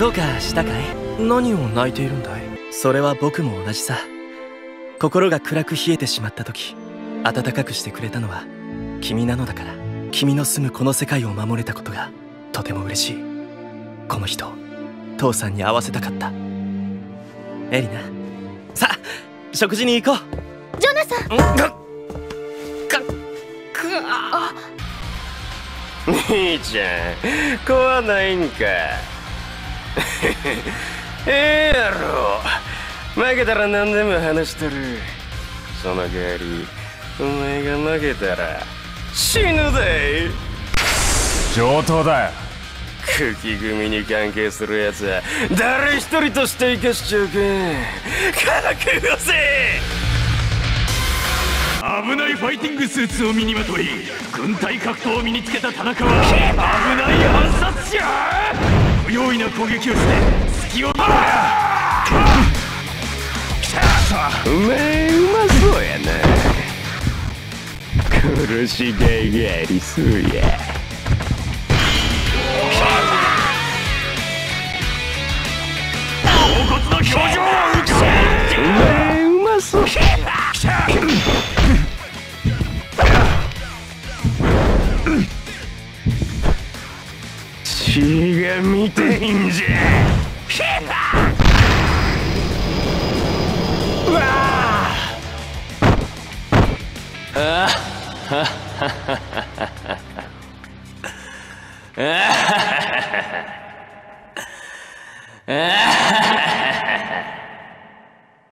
どうかしたかい？何を泣いているんだい？それは僕も同じさ。心が暗く冷えてしまった時、温かくしてくれたのは君なのだから。君の住むこの世界を守れたことがとても嬉しい。この人、父さんに会わせたかった。エリナ、さあ食事に行こう。ジョナサン。兄ちゃん、食わないんか。ええやろ、負けたら何でも話しとる。その代わりお前が負けたら死ぬでい。上等だ。久喜組に関係するやつは誰一人として生かしちゃうか。からくよせ。危ないファイティングスーツを身にまとい、軍隊格闘を身につけた田中は危ない暗殺者。不用意な攻撃をして隙を。お前うまそうやな。殺しがいがありそうや。お骨の表情を打つ。お前うまそう。血が見ていんじゃ。ああ